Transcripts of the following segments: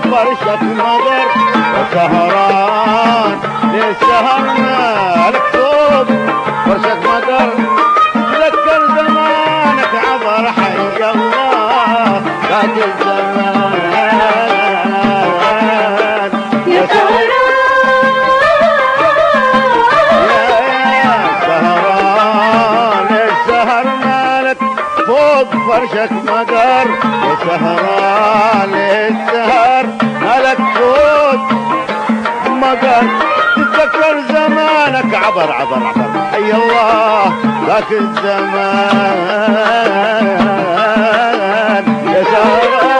فرشة نظر وسهران للسهر مالك صوب فرشة نظر تذكر زمانك عبر حي الله بعد الزمان يا سهران فرشك مدر يا سهران للسهر مالك صوت مدر تتذكر زمانك عبر عبر عبر حي الله ذاك الزمان يا سهران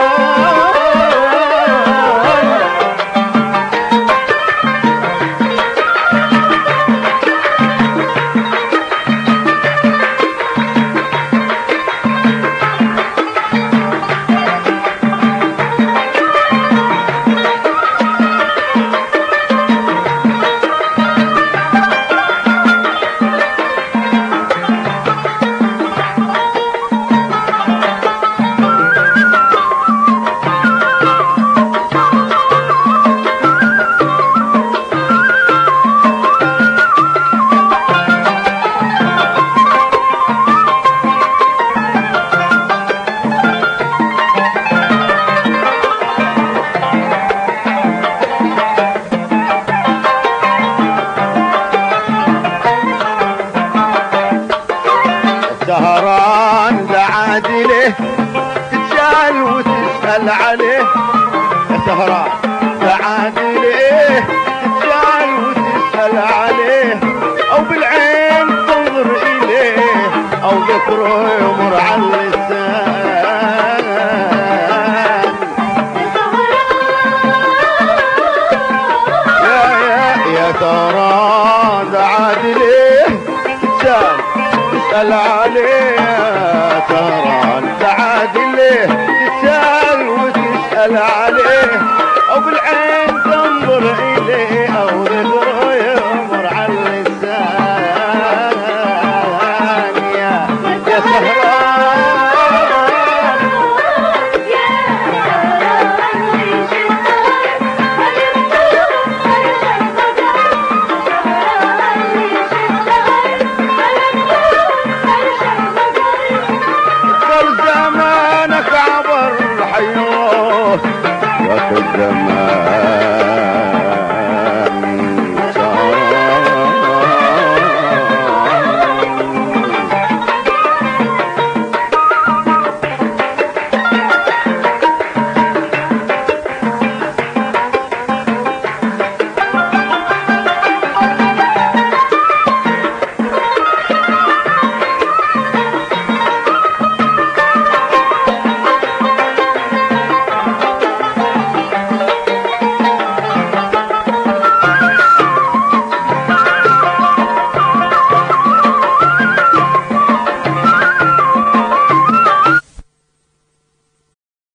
سهران لعادله تتسأل وتسأل عليه يا سهران لعادله تتسأل وتسأل عليه أو بالعين تنظر إليه أو ذكره يمر على اللسان يا سهران لعادله تتسأل تسأل عليه يا سهران تعادله تسأل وتسأل عليه أو بالعين تنظر إليه أو ذكره يمر على اللسان يا سهران